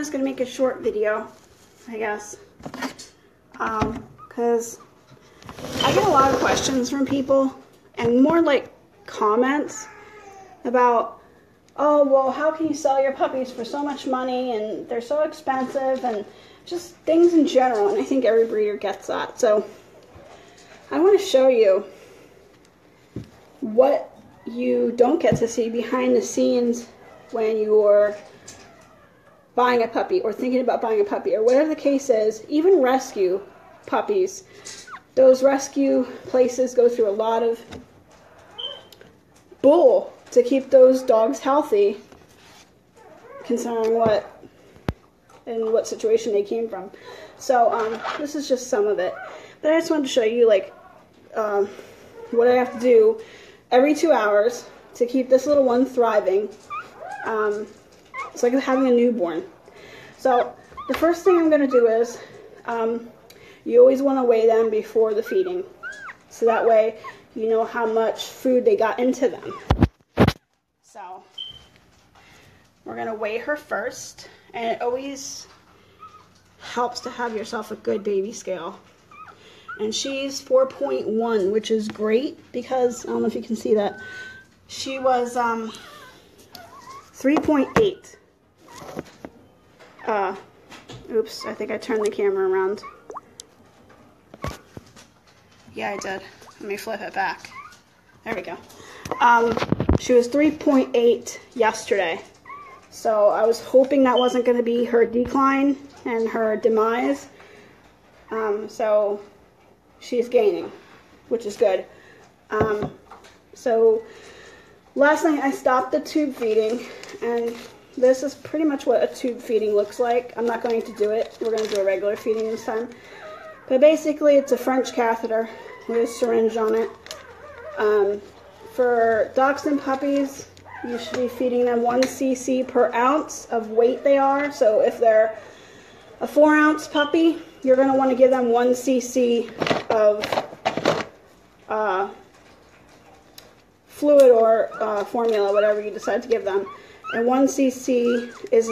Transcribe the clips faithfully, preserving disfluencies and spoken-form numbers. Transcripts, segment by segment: just going to make a short video, I guess, um, because I get a lot of questions from people, and more like comments about, oh, well, how can you sell your puppies for so much money, and they're so expensive, and just things in general, and I think every breeder gets that. So I want to show you what you don't get to see behind the scenes when you're buying a puppy or thinking about buying a puppy or whatever the case is. Even rescue puppies, those rescue places go through a lot of bull to keep those dogs healthy, considering what and what situation they came from. So um, this is just some of it, but I just wanted to show you like um, what I have to do every two hours to keep this little one thriving. Um, it's like having a newborn. So the first thing I'm going to do is um, you always want to weigh them before the feeding, so that way you know how much food they got into them. So we're going to weigh her first, and it always helps to have yourself a good baby scale. And she's four point one, which is great because, I don't know if you can see that, she was um, three point eight. Uh, oops, I think I turned the camera around. Yeah, I did. Let me flip it back. There we go. Um, she was three point eight yesterday. So I was hoping that wasn't going to be her decline and her demise. Um, so she's gaining, which is good. Um, so last night I stopped the tube feeding, and this is pretty much what a tube feeding looks like. I'm not going to do it. We're going to do a regular feeding this time. But basically it's a French catheter with a syringe on it. Um, for dachshund puppies, you should be feeding them one C C per ounce of weight they are. So if they're a four ounce puppy, you're going to want to give them one C C of uh, fluid or uh, formula, whatever you decide to give them. And one C C is,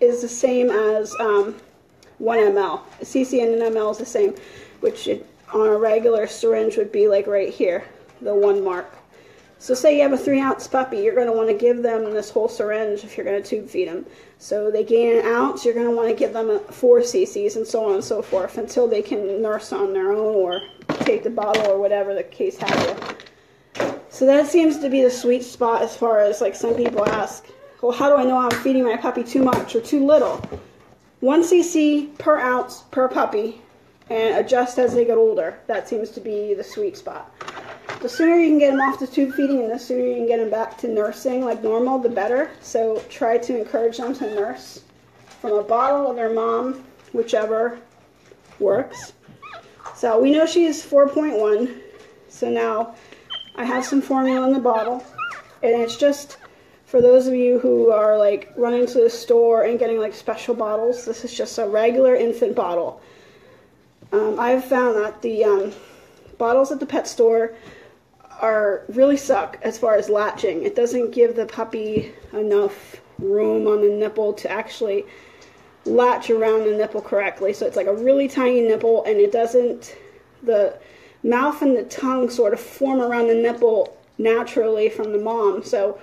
is the same as um, one M L. A C C and an M L is the same, which it, on a regular syringe would be like right here, the one mark. So say you have a three ounce puppy, you're going to want to give them this whole syringe if you're going to tube feed them. So they gain an ounce, you're going to want to give them four C Cs and so on and so forth until they can nurse on their own or take the bottle or whatever the case has. So that seems to be the sweet spot as far as, like, some people ask, well, how do I know I'm feeding my puppy too much or too little? one C C per ounce per puppy, and adjust as they get older. That seems to be the sweet spot. The sooner you can get them off the tube feeding and the sooner you can get them back to nursing like normal, the better. So try to encourage them to nurse from a bottle or their mom, whichever works. So we know she is four point one. So now I have some formula in the bottle. And it's just for those of you who are like running to the store and getting like special bottles, this is just a regular infant bottle. Um, I've found that the um, bottles at the pet store are really suck as far as latching. It doesn't give the puppy enough room on the nipple to actually latch around the nipple correctly. So it's like a really tiny nipple, and it doesn't, the mouth and the tongue sort of form around the nipple naturally from the mom. So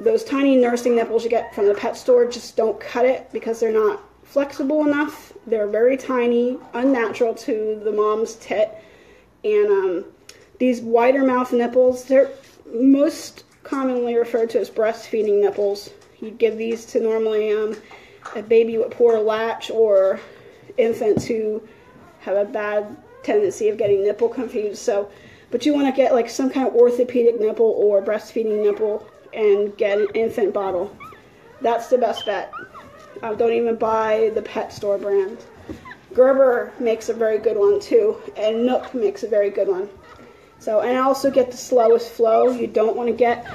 those tiny nursing nipples you get from the pet store, just don't cut it because they're not flexible enough. They're very tiny, unnatural to the mom's tit. And um, these wider mouth nipples, they're most commonly referred to as breastfeeding nipples. You give these to normally um, a baby with poor latch or infants who have a bad tendency of getting nipple confused. So, but you want to get like some kind of orthopedic nipple or breastfeeding nipple and get an infant bottle. That's the best bet. Uh, don't even buy the pet store brand. Gerber makes a very good one too, and Nook makes a very good one. So, and I also get the slowest flow. You don't want to get,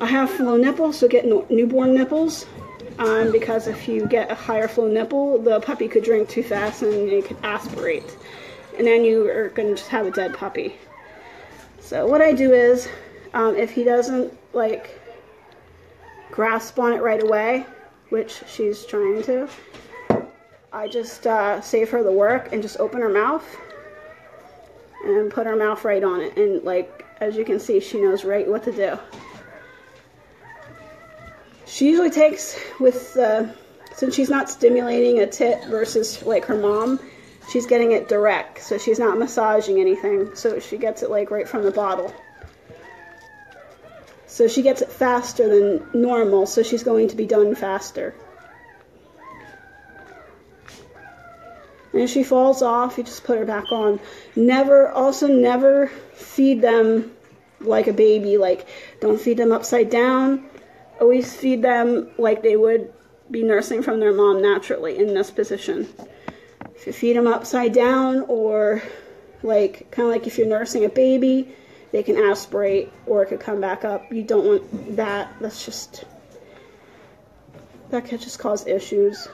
I have flow nipples, so get no, newborn nipples, um, because if you get a higher flow nipple, the puppy could drink too fast and it could aspirate, and then you are going to just have a dead puppy. So what I do is, um, if he doesn't like grasp on it right away, which she's trying to, I just uh, save her the work and just open her mouth and put her mouth right on it. And like, as you can see, she knows right what to do. She usually takes with, uh, since she's not stimulating a tit versus like her mom, she's getting it direct. So she's not massaging anything. So she gets it like right from the bottle. So she gets it faster than normal. So she's going to be done faster. And if she falls off, you just put her back on. Never, also never feed them like a baby. Like, don't feed them upside down. Always feed them like they would be nursing from their mom naturally in this position. If you feed them upside down, or like kind of like if you're nursing a baby, they can aspirate or it could come back up. You don't want that. That's just, that could just cause issues.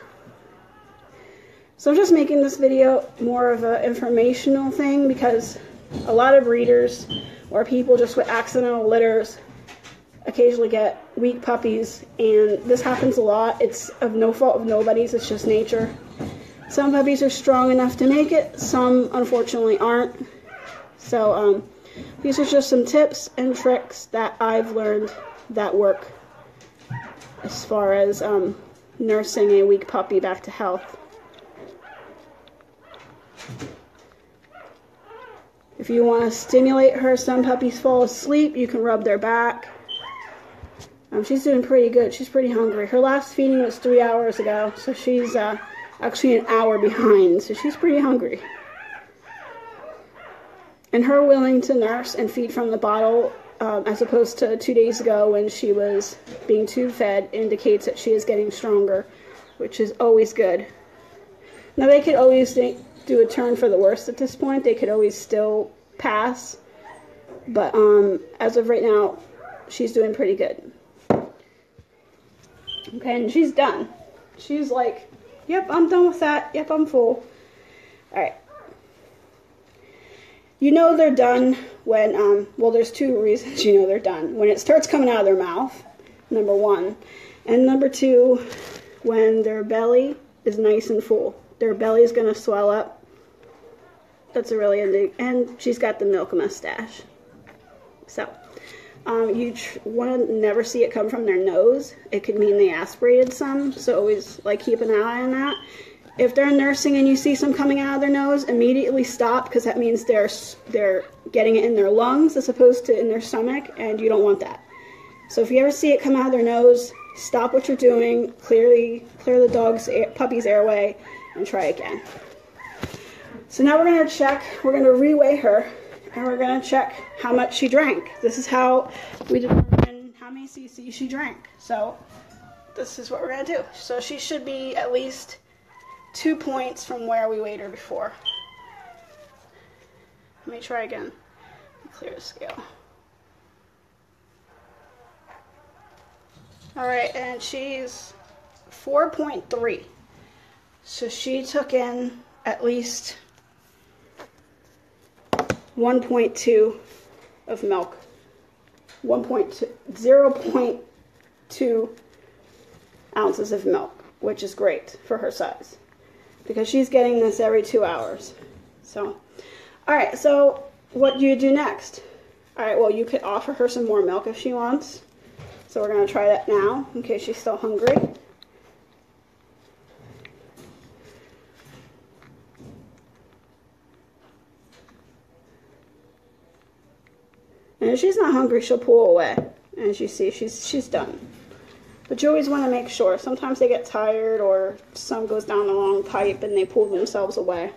So I'm just making this video more of an informational thing, because a lot of breeders or people just with accidental litters occasionally get weak puppies, and this happens a lot. It's of no fault of nobody's, it's just nature. Some puppies are strong enough to make it, some unfortunately aren't. So um, these are just some tips and tricks that I've learned that work as far as um, nursing a weak puppy back to health. If you want to stimulate her, some puppies fall asleep, you can rub their back. Um, she's doing pretty good. She's pretty hungry. Her last feeding was three hours ago, so she's uh, actually an hour behind, so she's pretty hungry. And her willing to nurse and feed from the bottle, um, as opposed to two days ago when she was being tube fed, indicates that she is getting stronger, which is always good. Now, they could always think, do a turn for the worst at this point. They could always still pass, but um, as of right now, she's doing pretty good. Okay, and she's done. She's like, yep, I'm done with that. Yep, I'm full. All right. You know they're done when, um, well, there's two reasons you know they're done. When it starts coming out of their mouth, number one. And number two, when their belly is nice and full. Their belly's gonna swell up. That's a really ending. And she's got the milk mustache. So, um, you want to never see it come from their nose. It could mean they aspirated some. So always like keep an eye on that. If they're nursing and you see some coming out of their nose, immediately stop, because that means they're they're getting it in their lungs as opposed to in their stomach, and you don't want that. So if you ever see it come out of their nose, stop what you're doing. Clearly, clear the dog's puppy's airway. And try again. So now we're going to check, we're going to reweigh her, and we're going to check how much she drank. This is how we determine how many C C she drank. So this is what we're going to do. So she should be at least two points from where we weighed her before. Let me try again. Clear the scale. All right, and she's four point three. So she took in at least one point two of milk. zero point two ounces of milk, which is great for her size, because she's getting this every two hours. So, all right, so what do you do next? All right, well, you could offer her some more milk if she wants. So we're going to try that now in case she's still hungry. And if she's not hungry, she'll pull away. And as you see, she's she's done. But you always want to make sure. Sometimes they get tired, or some goes down the wrong pipe and they pull themselves away.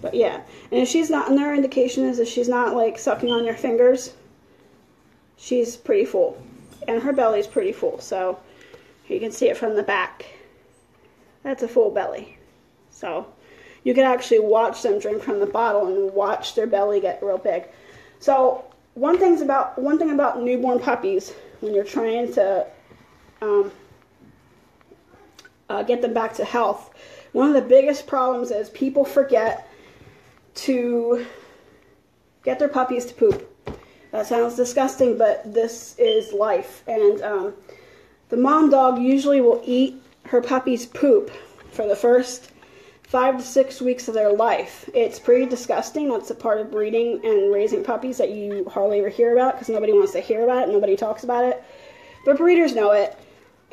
But yeah, and if she's not, another indication is if she's not like sucking on your fingers, she's pretty full. And her belly's pretty full, so you can see it from the back. That's a full belly. So you can actually watch them drink from the bottle and watch their belly get real big. So one thing's about one thing about newborn puppies when you're trying to um, uh, get them back to health. One of the biggest problems is people forget to get their puppies to poop. That sounds disgusting, but this is life. And um, the mom dog usually will eat her puppies poop for the first five to six weeks of their life. It's pretty disgusting. That's a part of breeding and raising puppies that you hardly ever hear about because nobody wants to hear about it. Nobody talks about it. But breeders know it.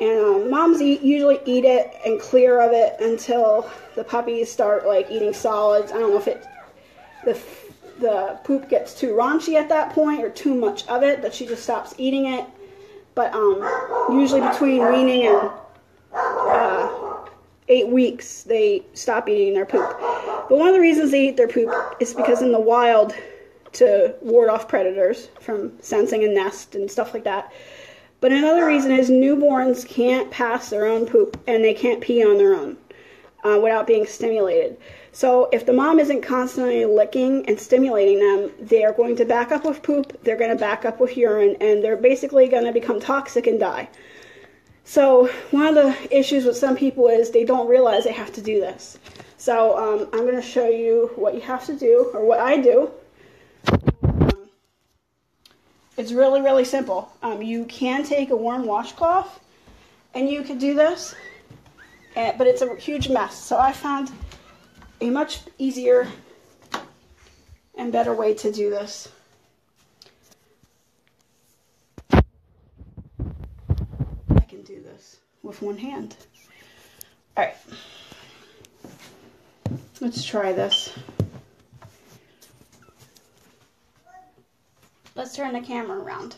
And um, moms eat, usually eat it and clear of it until the puppies start like eating solids. I don't know if it the the poop gets too raunchy at that point or too much of it that she just stops eating it. But um, usually between weaning and uh, eight weeks, they stop eating their poop. But one of the reasons they eat their poop is because in the wild, to ward off predators from sensing a nest and stuff like that. But another reason is newborns can't pass their own poop, and they can't pee on their own uh, without being stimulated. So if the mom isn't constantly licking and stimulating them, they are going to back up with poop, they're going to back up with urine, and they're basically going to become toxic and die. So one of the issues with some people is they don't realize they have to do this. So um, I'm going to show you what you have to do, or what I do. It's really, really simple. Um, you can take a warm washcloth, and you could do this, and, but it's a huge mess. So I found a much easier and better way to do this. I can do this with one hand. All right, let's try this. Let's turn the camera around.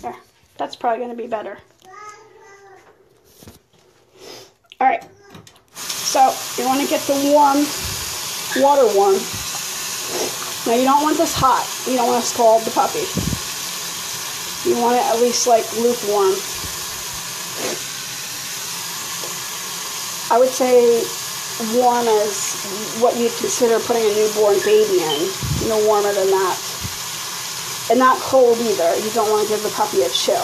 There, that's probably going to be better. All right, so you want to get the warm, water warm. Now you don't want this hot. You don't want to scald the puppy. You want it at least like lukewarm. I would say warm as what you'd consider putting a newborn baby in. No warmer than that, and not cold either. You don't want to give the puppy a chill.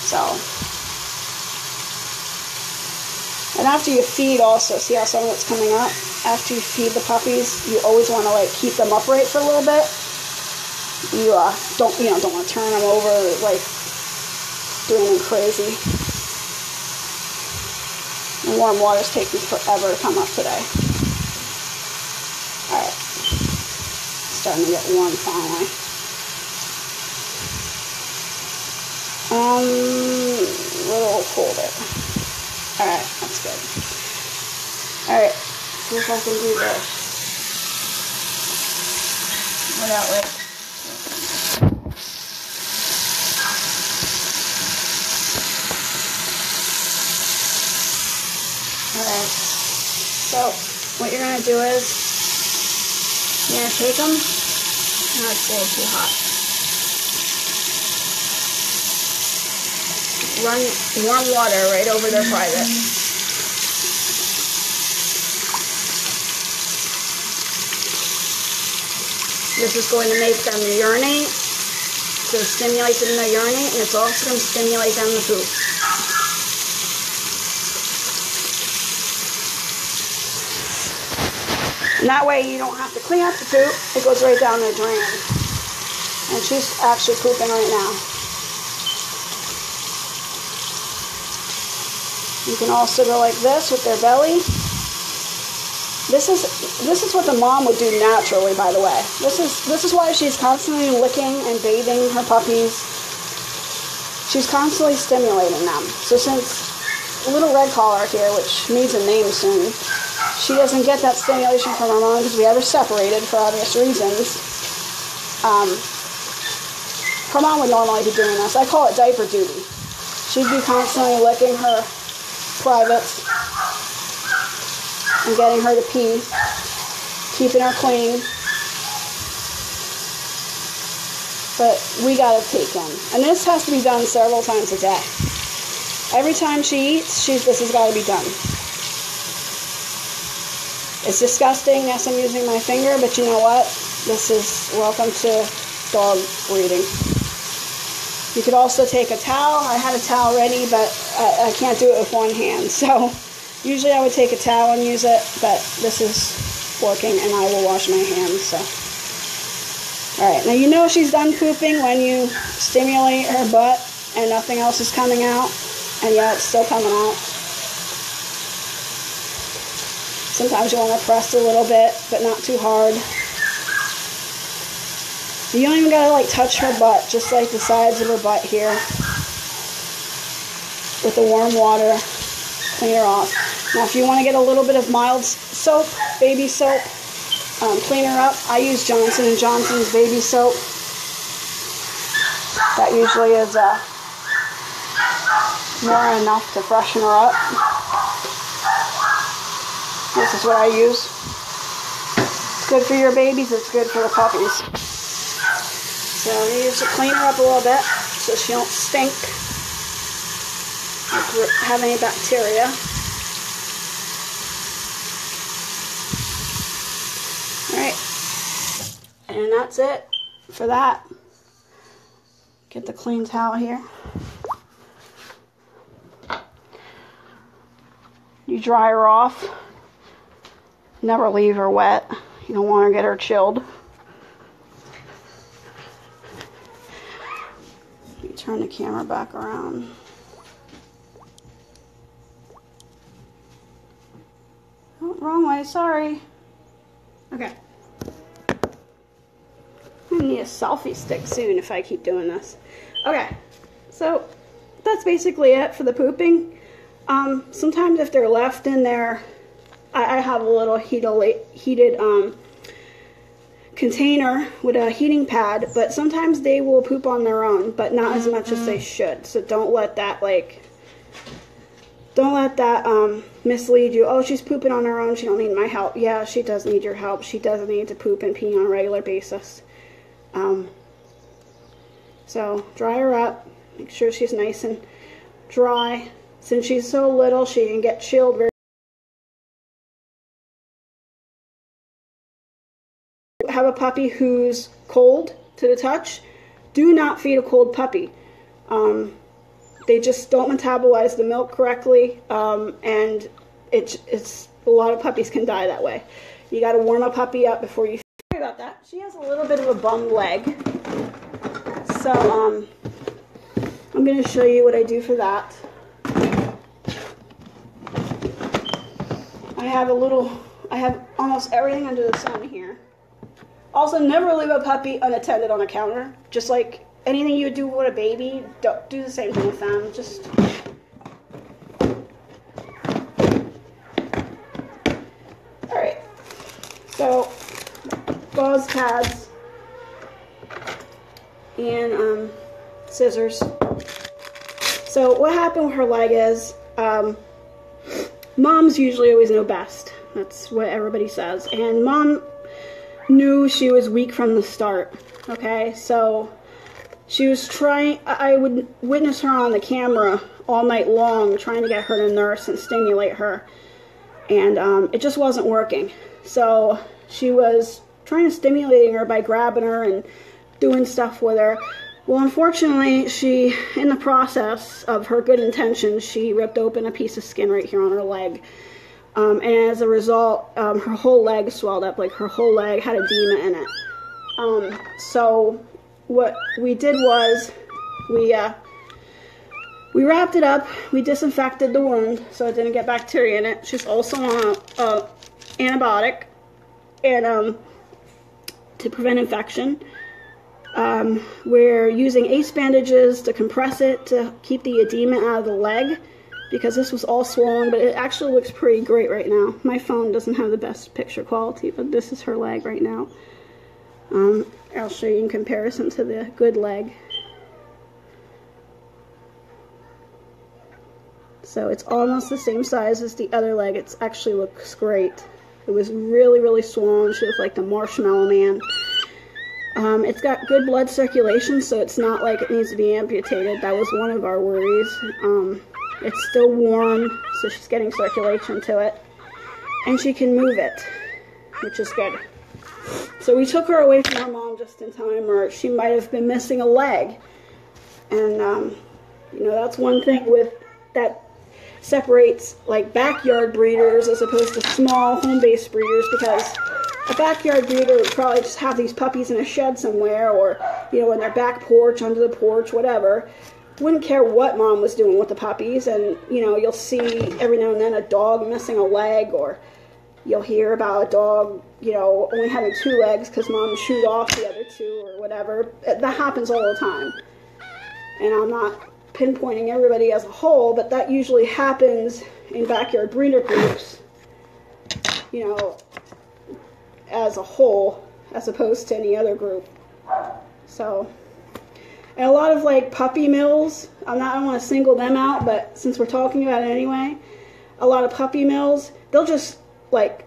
So, and after you feed also, see how some of it's coming up? After you feed the puppies, you always want to like keep them upright for a little bit. You uh, don't, you know, don't want to turn them over like doing them crazy. And warm water's taking forever to come up today. Alright, starting to get warm finally. Um, a little colder. Alright, that's good. Alright, see if I can do this without like So what you're going to do is, you're going to take them, and it's a little too hot. Run warm water right over their private. This is going to make them urinate, so stimulate them to urinate, and it's also going to stimulate them to poop. And that way you don't have to clean up the poop, it goes right down the drain. And she's actually pooping right now. You can also go like this with their belly. This is this is what the mom would do naturally, by the way. This is this is why she's constantly licking and bathing her puppies. She's constantly stimulating them. So since little red collar here, which needs a name soon, she doesn't get that stimulation from her mom because we have her separated for obvious reasons. Um, her mom would normally be doing this. I call it diaper duty. She'd be constantly licking her privates and getting her to pee, keeping her clean. But we gotta take them. And this has to be done several times a day. Every time she eats, she's, this has gotta be done. It's disgusting, yes, I'm using my finger, but you know what? This is welcome to dog breeding. You could also take a towel. I had a towel ready, but I, I can't do it with one hand. So usually I would take a towel and use it, but this is working, and I will wash my hands. So Alright, now you know she's done pooping when you stimulate her butt and nothing else is coming out, and yet it's still coming out. Sometimes you want to press a little bit, but not too hard. You don't even gotta like touch her butt, just like the sides of her butt here. With the warm water, clean her off. Now if you want to get a little bit of mild soap, baby soap, Um, clean her up. I use Johnson and Johnson's baby soap. That usually is uh, more enough to freshen her up. This is what I use. It's good for your babies. It's good for the puppies. So you use to clean her up a little bit so she don't stink, don't have any bacteria. And that's it for that. Get the clean towel here. You dry her off. Never leave her wet. You don't want to get her chilled. You turn the camera back around. Oh, wrong way, sorry. Okay. I need a selfie stick soon if I keep doing this. Okay, so that's basically it for the pooping. Um, sometimes if they're left in there, I, I have a little heated, heated um, container with a heating pad, but sometimes they will poop on their own, but not as much as they should. So don't let that, like, don't let that um, mislead you. Oh, she's pooping on her own. She don't need my help. Yeah, she does need your help. She does need to poop and pee on a regular basis. Um, so dry her up, make sure she's nice and dry. Since she's so little, she can get chilled very quickly. Have a puppy who's cold to the touch. Do not feed a cold puppy. Um, they just don't metabolize the milk correctly, um, and it, it's a lot of puppies can die that way. You got to warm a puppy up before you. About that. She has a little bit of a bum leg. So, um, I'm going to show you what I do for that. I have a little, I have almost everything under the sun here. Also, never leave a puppy unattended on a counter. Just like anything you would do with a baby, don't do the same thing with them. Just... Alright. So... gauze pads and um, scissors. So what happened with her leg is, um, moms usually always know best. That's what everybody says. And mom knew she was weak from the start. Okay, so she was trying, I would witness her on the camera all night long trying to get her to nurse and stimulate her. And um, it just wasn't working. So she was trying to stimulate her by grabbing her and doing stuff with her. Well, unfortunately, she, in the process of her good intentions, she ripped open a piece of skin right here on her leg. Um, and as a result, um, her whole leg swelled up, like her whole leg had edema in it. Um, so what we did was we, uh, we wrapped it up, we disinfected the wound so it didn't get bacteria in it. She's also on a, a antibiotic and, um, to prevent infection. Um, we're using ace bandages to compress it to keep the edema out of the leg because this was all swollen, but it actually looks pretty great right now. My phone doesn't have the best picture quality, but this is her leg right now. Um, I'll show you in comparison to the good leg. So it's almost the same size as the other leg. It actually looks great. It was really, really swollen. She looked like the marshmallow man. Um, it's got good blood circulation, so it's not like it needs to be amputated. That was one of our worries. Um, it's still warm, so she's getting circulation to it. And she can move it, which is good. So we took her away from her mom just in time, or she might have been missing a leg. And, um, you know, that's one thing with that separates like backyard breeders as opposed to small home-based breeders, because a backyard breeder would probably just have these puppies in a shed somewhere, or, you know, in their back porch, under the porch, whatever. Wouldn't care what mom was doing with the puppies. And, you know, you'll see every now and then a dog missing a leg, or you'll hear about a dog, you know, only having two legs because mom shooed off the other two or whatever. That happens all the time. And I'm not pinpointing everybody as a whole, but that usually happens in backyard breeder groups, you know, as a whole, as opposed to any other group. So, and a lot of like puppy mills, I'm not, I don't want to single them out, but since we're talking about it anyway, a lot of puppy mills, they'll just like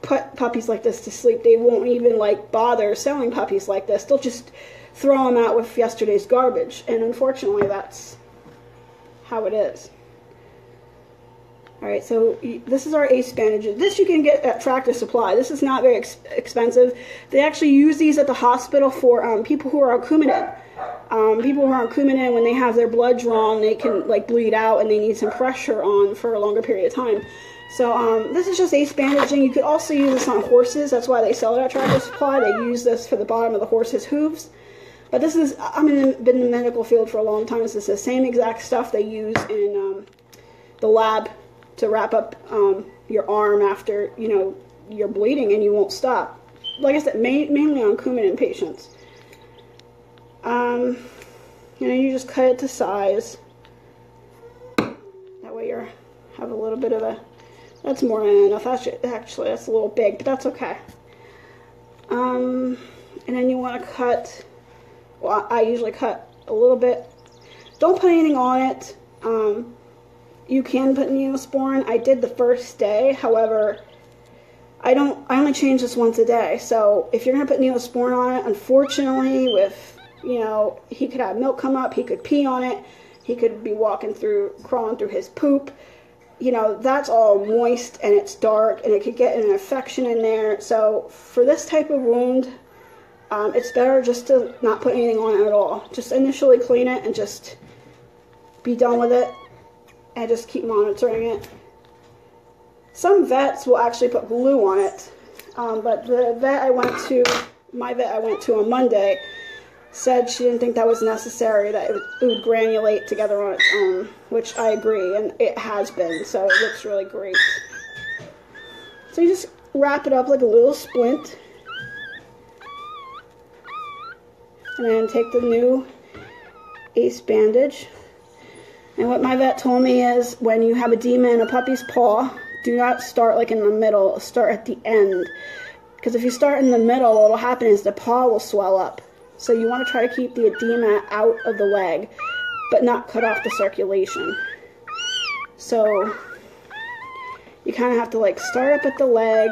put puppies like this to sleep. They won't even like bother selling puppies like this. They'll just throw them out with yesterday's garbage, and unfortunately that's how it is. Alright, so this is our ace bandages. This you can get at Tractor Supply. This is not very ex expensive. They actually use these at the hospital for um, people who are on Coumadin. Um, people who are on Coumadin, when they have their blood drawn, they can like bleed out and they need some pressure on for a longer period of time. So um, this is just ace bandaging. You could also use this on horses. That's why they sell it at Tractor Supply. They use this for the bottom of the horse's hooves. But this is, I've been in the medical field for a long time. This is the same exact stuff they use in um, the lab to wrap up um, your arm after, you know, you're bleeding and you won't stop. Like I said, main, mainly on Coumadin patients. Um, you know, you just cut it to size. That way you have a little bit of a, that's more than enough. That's just, actually, that's a little big, but that's okay. Um, and then you want to cut, well, I usually cut a little bit. Don't put anything on it. Um, You can put Neosporin. I did the first day, however, I don't. I only change this once a day. So if you're gonna put Neosporin on it, unfortunately, with you know, he could have milk come up, he could pee on it, he could be walking through, crawling through his poop. You know, that's all moist and it's dark, and it could get an infection in there. So for this type of wound, um, it's better just to not put anything on it at all. Just initially clean it and just be done with it. And just keep monitoring it. Some vets will actually put glue on it, um, but the vet I went to, my vet I went to on Monday, said she didn't think that was necessary, that it would, it would granulate together on its own, which I agree, and it has been, so it looks really great. So you just wrap it up like a little splint, and then take the new ace bandage. And what my vet told me is when you have edema in a puppy's paw, do not start like in the middle, start at the end. Because if you start in the middle, what will happen is the paw will swell up. So you want to try to keep the edema out of the leg, but not cut off the circulation. So you kind of have to like start up at the leg,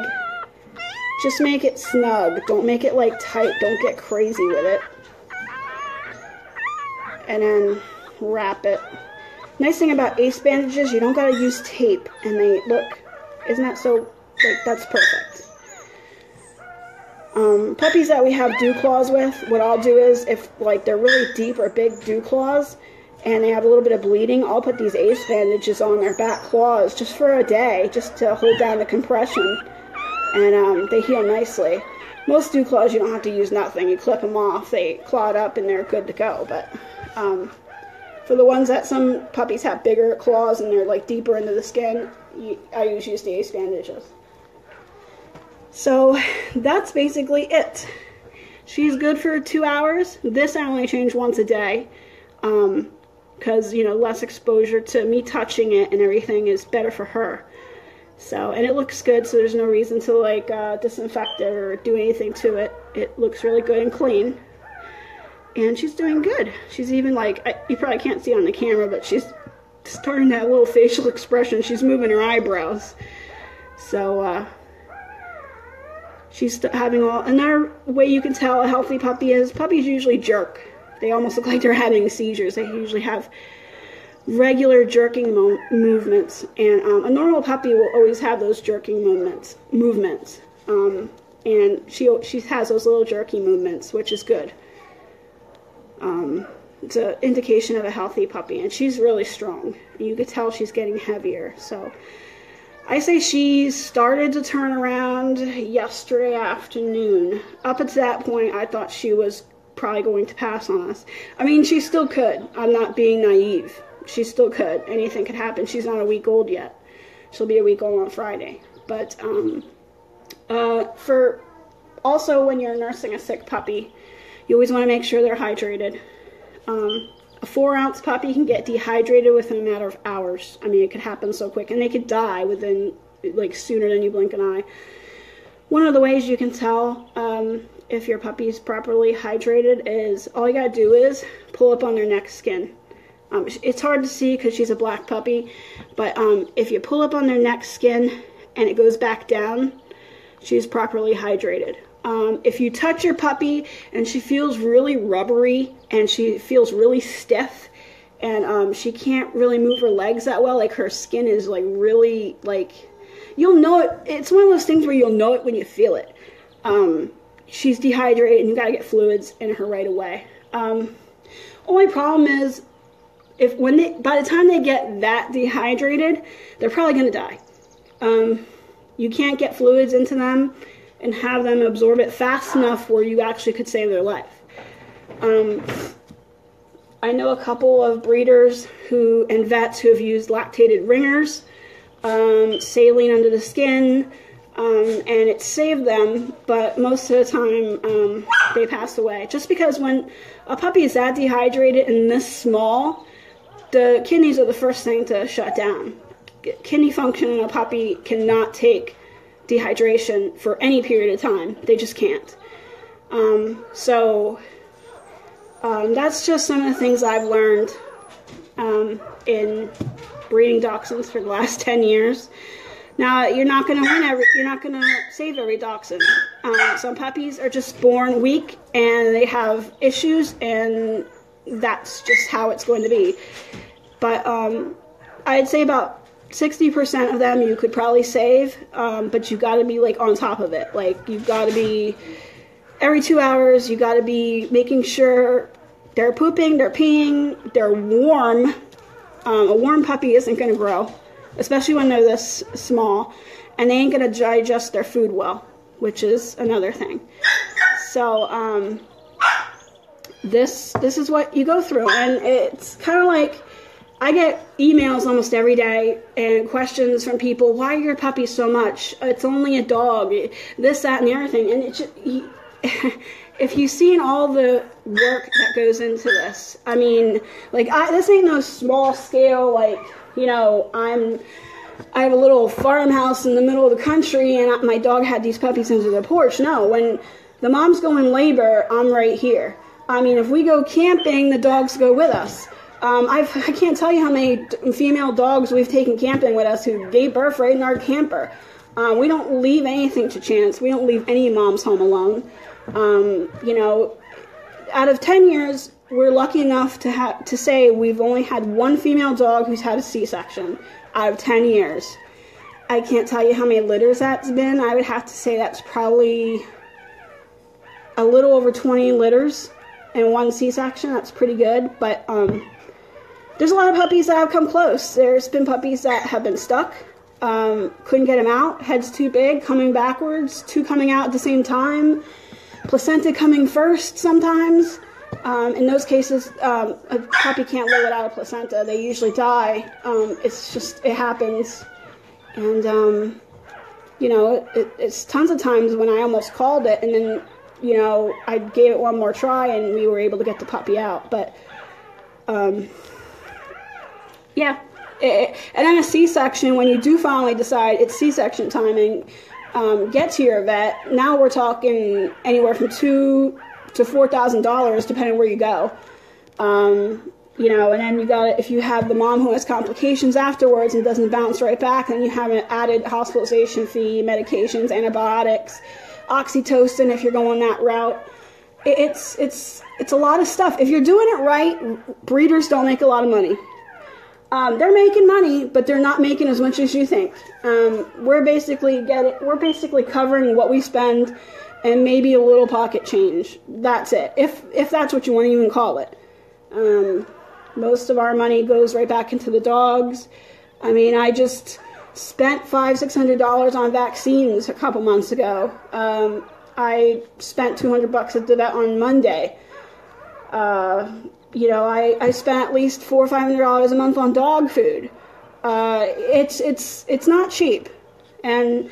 just make it snug, don't make it like tight, don't get crazy with it. And then wrap it. Nice thing about ace bandages, you don't gotta use tape, and they look, isn't that so, like, that's perfect. Um, puppies that we have dew claws with, what I'll do is, if, like, they're really deep or big dew claws, and they have a little bit of bleeding, I'll put these ace bandages on their back claws, just for a day, just to hold down the compression, and, um, they heal nicely. Most dew claws, you don't have to use nothing, you clip them off, they clawed up, and they're good to go, but, um... for the ones that some puppies have bigger claws and they're like deeper into the skin, I usually use the ace bandages. So that's basically it. She's good for two hours. This I only change once a day because, um, you know, less exposure to me touching it and everything is better for her. So, and it looks good, so there's no reason to like uh, disinfect it or do anything to it. It looks really good and clean. And she's doing good. She's even like, I, you probably can't see it on the camera, but she's starting that little facial expression. She's moving her eyebrows. So, uh, she's having all, another way you can tell a healthy puppy is, puppies usually jerk. They almost look like they're having seizures. They usually have regular jerking mo movements. And um, a normal puppy will always have those jerking movements. movements. Um, and she, she has those little jerky movements, which is good. Um, it's an indication of a healthy puppy, and she's really strong. You could tell she's getting heavier, so I say she started to turn around yesterday afternoon. Up at that point, I thought she was probably going to pass on us. I mean, she still could. I'm not being naive. She still could. Anything could happen. She's not a week old yet. She'll be a week old on Friday. But um, uh, for also when you're nursing a sick puppy, you always want to make sure they're hydrated. Um, a four-ounce puppy can get dehydrated within a matter of hours. I mean, it could happen so quick, and they could die within, like, sooner than you blink an eye. One of the ways you can tell um, if your puppy is properly hydrated is all you gotta do is pull up on their neck skin. Um, it's hard to see because she's a black puppy, but um, if you pull up on their neck skin and it goes back down, she's properly hydrated. Um, if you touch your puppy and she feels really rubbery and she feels really stiff and um, she can't really move her legs that well, like her skin is like really like, you'll know it. It's one of those things where you'll know it when you feel it. Um, she's dehydrated and you gotta get fluids in her right away. Um, only problem is if when they, by the time they get that dehydrated, they're probably gonna die. Um, you can't get fluids into them and have them absorb it fast enough where you actually could save their life. Um, I know a couple of breeders who and vets who have used lactated ringers, um, saline under the skin, um, and it saved them, but most of the time um, they passed away. Just because when a puppy is that dehydrated and this small, the kidneys are the first thing to shut down. Kidney function in a puppy cannot take dehydration for any period of time. They just can't. Um, so um, that's just some of the things I've learned um, in breeding dachshunds for the last ten years. Now you're not going to win every, you're not going to save every dachshund. Um, some puppies are just born weak and they have issues, and that's just how it's going to be. But um, I'd say about sixty percent of them you could probably save, um, but you got to be like on top of it. Like you've got to be every two hours. You got to be making sure they're pooping, they're peeing, they're warm. Um, a warm puppy isn't going to grow, especially when they're this small, and they ain't going to digest their food well, which is another thing. So um, this this is what you go through, and it's kind of like. I get emails almost every day and questions from people, why are your puppies so much? It's only a dog, this, that, and the other thing. And it just, you, if you've seen all the work that goes into this, I mean, like, I, this ain't no small scale, like, you know, I'm, I have a little farmhouse in the middle of the country and I, my dog had these puppies under the porch. No, when the moms go in labor, I'm right here. I mean, if we go camping, the dogs go with us. Um, I've, I can't tell you how many female dogs we've taken camping with us who gave birth right in our camper. Um, we don't leave anything to chance. We don't leave any moms home alone. Um, you know, out of ten years, we're lucky enough to have to say we've only had one female dog who's had a C-section out of ten years. I can't tell you how many litters that's been. I would have to say that's probably a little over twenty litters and one C-section. That's pretty good, but um, there's a lot of puppies that have come close. There's been puppies that have been stuck, um, couldn't get them out, heads too big, coming backwards, two coming out at the same time, placenta coming first sometimes. Um, in those cases, um, a puppy can't live without a placenta. They usually die. Um, it's just, it happens. And, um, you know, it, it's tons of times when I almost called it, and then, you know, I gave it one more try and we were able to get the puppy out. But, um... yeah, it, and then a C-section, when you do finally decide it's C-section timing, um, get to your vet. Now we're talking anywhere from two to four thousand dollars, depending where you go. Um, you know, and then you got if you have the mom who has complications afterwards and doesn't bounce right back, then you have an added hospitalization fee, medications, antibiotics, oxytocin if you're going that route. It, it's it's it's a lot of stuff. If you're doing it right, breeders don't make a lot of money. Um, they're making money, but they're not making as much as you think. Um, we're basically getting, we're basically covering what we spend, and maybe a little pocket change. That's it. If if that's what you want to even call it. Um, most of our money goes right back into the dogs. I mean, I just Spent five, six hundred dollars on vaccines a couple months ago. Um, I spent two hundred bucks at the vet on Monday. Uh, you know, I, I spent at least four or five hundred dollars a month on dog food. Uh, it's it's it's not cheap, and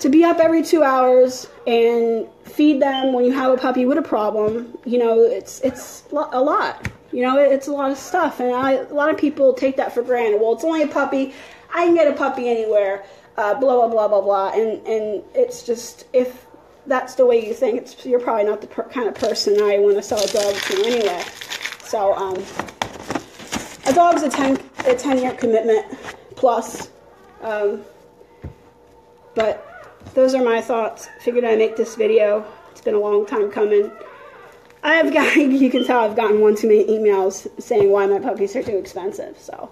to be up every two hours and feed them when you have a puppy with a problem, you know, it's it's a lot. You know, it's a lot of stuff, and I, a lot of people take that for granted. Well, it's only a puppy. I can get a puppy anywhere, uh, blah, blah, blah, blah, blah, and, and it's just, if that's the way you think, it's, you're probably not the per kind of person I want to sell a dog to anyway. So, um, a dog's a ten-year commitment plus, um, but those are my thoughts. Figured I'd make this video. It's been a long time coming. I've got, you can tell I've gotten one too many emails saying why my puppies are too expensive, so...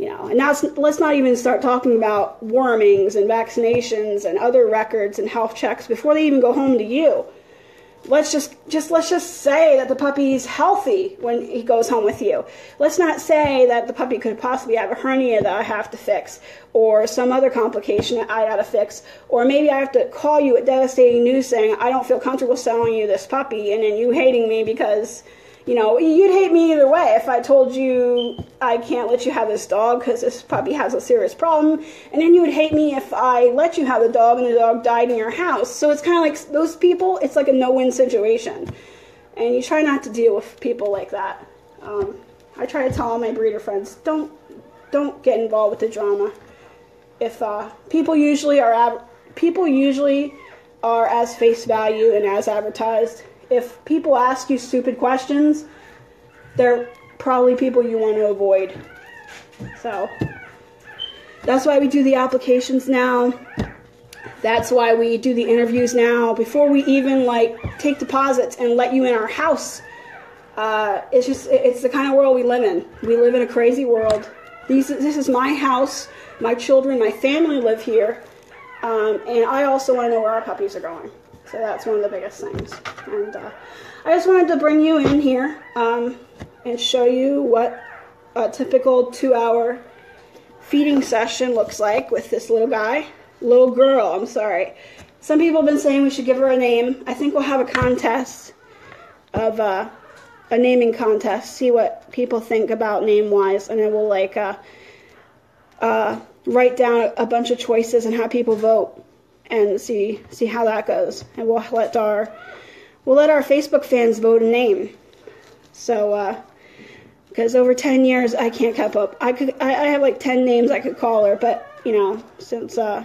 You know, and now let's not even start talking about wormings and vaccinations and other records and health checks before they even go home to you. Let's just, just let's just say that the puppy's healthy when he goes home with you. Let's not say that the puppy could possibly have a hernia that I have to fix, or some other complication that I gotta fix, or maybe I have to call you at devastating news saying I don't feel comfortable selling you this puppy, and then you hating me because. You know, you'd hate me either way if I told you I can't let you have this dog because this puppy has a serious problem. And then you would hate me if I let you have the dog and the dog died in your house. So it's kind of like those people, it's like a no-win situation. And you try not to deal with people like that. Um, I try to tell all my breeder friends, don't don't get involved with the drama. If uh, people usually are people usually are as face value and as advertised. If people ask you stupid questions, they're probably people you want to avoid. So, that's why we do the applications now. That's why we do the interviews now. Before we even, like, take deposits and let you in our house. Uh, it's just, it's the kind of world we live in. We live in a crazy world. These, this is my house. My children, my family live here. Um, and I also want to know where our puppies are going. So that's one of the biggest things. And uh, I just wanted to bring you in here um, and show you what a typical two-hour feeding session looks like with this little guy. Little girl, I'm sorry. Some people have been saying we should give her a name. I think we'll have a contest of uh, a naming contest. See what people think about name-wise. And then we'll like uh, uh, write down a bunch of choices and have people vote. And see see how that goes, and we'll let our we'll let our Facebook fans vote a name. So, uh, because over ten years I can't keep up. I could I, I have like ten names I could call her, but you know since uh,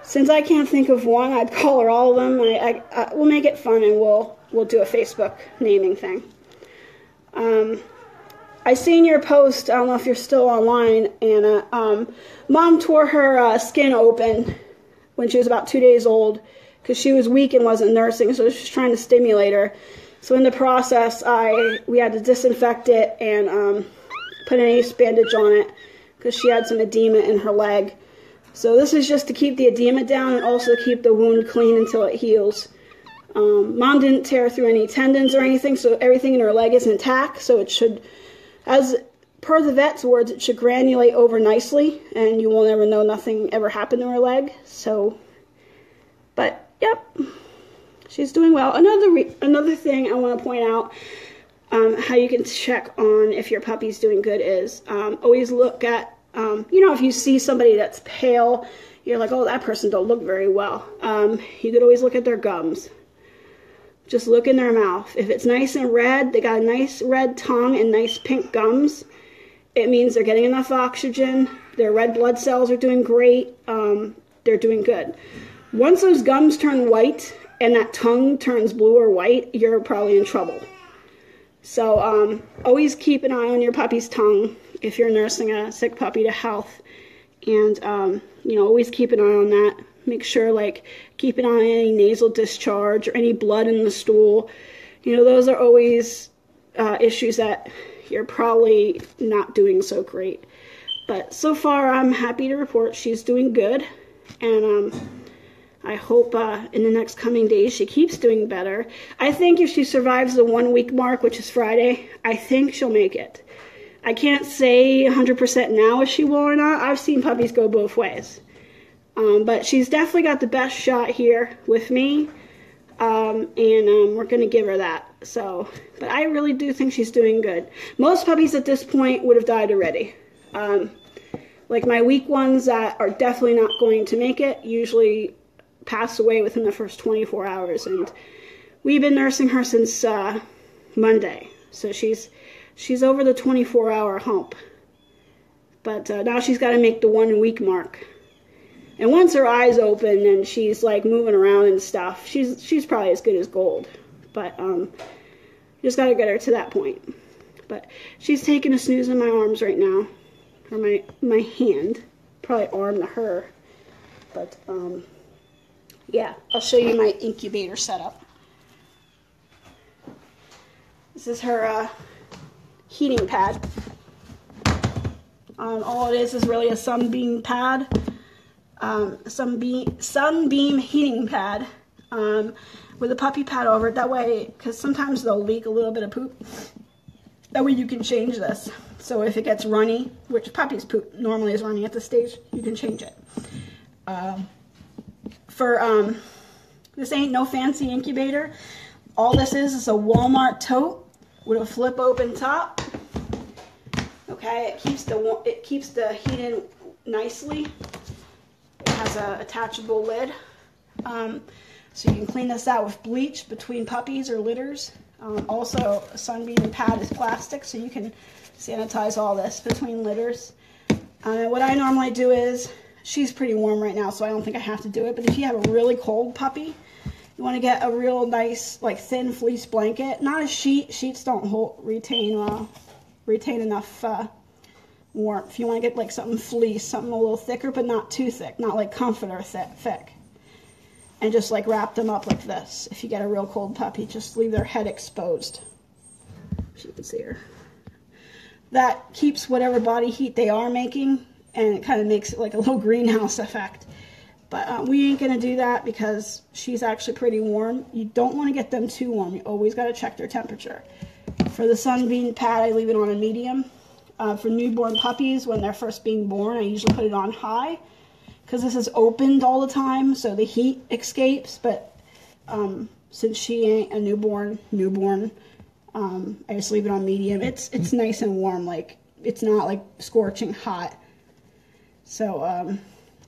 since I can't think of one, I'd call her all of them. I, I, I we'll make it fun, and we'll we'll do a Facebook naming thing. Um. I seen your post. I don't know if you're still online, Anna. Um, Mom tore her uh, skin open when she was about two days old, because she was weak and wasn't nursing, so I was just trying to stimulate her. So in the process, I we had to disinfect it and um, put an ace bandage on it, because she had some edema in her leg. So this is just to keep the edema down and also keep the wound clean until it heals. Um, Mom didn't tear through any tendons or anything, so everything in her leg is intact, so it should, as per the vet's words, it should granulate over nicely, and you will never know nothing ever happened to her leg. So, but, yep, she's doing well. Another re another thing I want to point out, um, how you can check on if your puppy's doing good is, um, always look at, um, you know, if you see somebody that's pale, you're like, oh, that person don't look very well. Um, you could always look at their gums. Just look in their mouth. If it's nice and red, they got a nice red tongue and nice pink gums, it means they're getting enough oxygen, their red blood cells are doing great, um, they're doing good. Once those gums turn white and that tongue turns blue or white, you're probably in trouble. So um, always keep an eye on your puppy's tongue if you're nursing a sick puppy to health. And, um, you know, always keep an eye on that. Make sure, like, keep an eye on any nasal discharge or any blood in the stool. You know, those are always uh, issues that you're probably not doing so great. But so far, I'm happy to report she's doing good. And um, I hope uh, in the next coming days she keeps doing better. I think if she survives the one week mark, which is Friday, I think she'll make it. I can't say one hundred percent now if she will or not. I've seen puppies go both ways. Um, but she's definitely got the best shot here with me. Um, and um, we're going to give her that. So, but I really do think she's doing good. Most puppies at this point would have died already. Um, like my weak ones that are definitely not going to make it usually pass away within the first twenty-four hours. And we've been nursing her since uh, Monday. So she's she's over the twenty-four hour hump. But uh, now she's got to make the one week mark. And once her eyes open and she's like moving around and stuff, she's she's probably as good as gold. But um, just gotta get her to that point. But she's taking a snooze in my arms right now, or my my hand, probably arm to her. But um, yeah, I'll show you my incubator setup. This is her uh, heating pad. Um, all it is is really a sunbeam pad. Um, sunbeam, sunbeam heating pad um, with a puppy pad over it. That way, because sometimes they'll leak a little bit of poop. That way you can change this. So if it gets runny, which puppy's poop normally is runny at this stage, you can change it. Um, for um, this ain't no fancy incubator. All this is is a Walmart tote with a flip open top. Okay, it keeps the it keeps the heat in nicely. Has a attachable lid, um, so you can clean this out with bleach between puppies or litters. Um, also, a sunbeam pad is plastic, so you can sanitize all this between litters. Uh, what I normally do is, she's pretty warm right now, so I don't think I have to do it, but if you have a really cold puppy, you want to get a real nice, like, thin fleece blanket. Not a sheet. Sheets don't hold, retain, uh, retain enough uh, warmth. You want to get like something fleece, something a little thicker, but not too thick, not like comforter thick, thick. And just like wrap them up like this. If you get a real cold puppy, just leave their head exposed. If you can see her. That keeps whatever body heat they are making, and it kind of makes it like a little greenhouse effect. But uh, we ain't gonna do that because she's actually pretty warm. You don't want to get them too warm. You always got to check their temperature. For the sunbeam pad, I leave it on a medium. Uh, for newborn puppies, when they're first being born, I usually put it on high because this is opened all the time, so the heat escapes. But um, since she ain't a newborn, newborn, um, I just leave it on medium. It's it's nice and warm, like it's not like scorching hot. So um,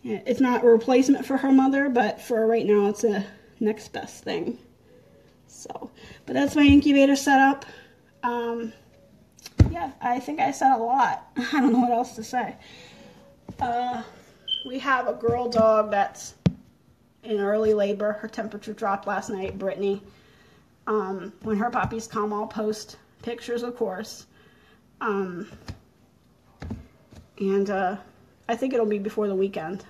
yeah, it's not a replacement for her mother, but for right now, it's a next best thing. So, but that's my incubator setup. Um, Yeah, I think I said a lot. I don't know what else to say. Uh, we have a girl dog that's in early labor. Her temperature dropped last night, Brittany. Um, when her puppies come, I'll post pictures, of course. Um, and uh, I think it'll be before the weekend.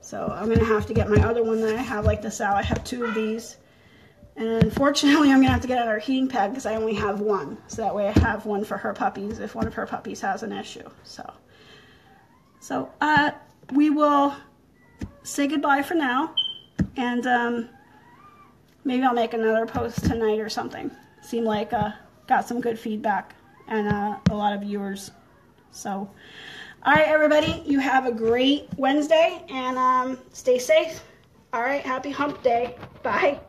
So I'm going to have to get my other one that I have like this out. I have two of these. And unfortunately, I'm going to have to get another heating pad because I only have one. So that way I have one for her puppies if one of her puppies has an issue. So, so uh, we will say goodbye for now. And um, maybe I'll make another post tonight or something. Seemed like uh got some good feedback and uh, a lot of viewers. So, all right, everybody. You have a great Wednesday and um, stay safe. All right, happy hump day. Bye.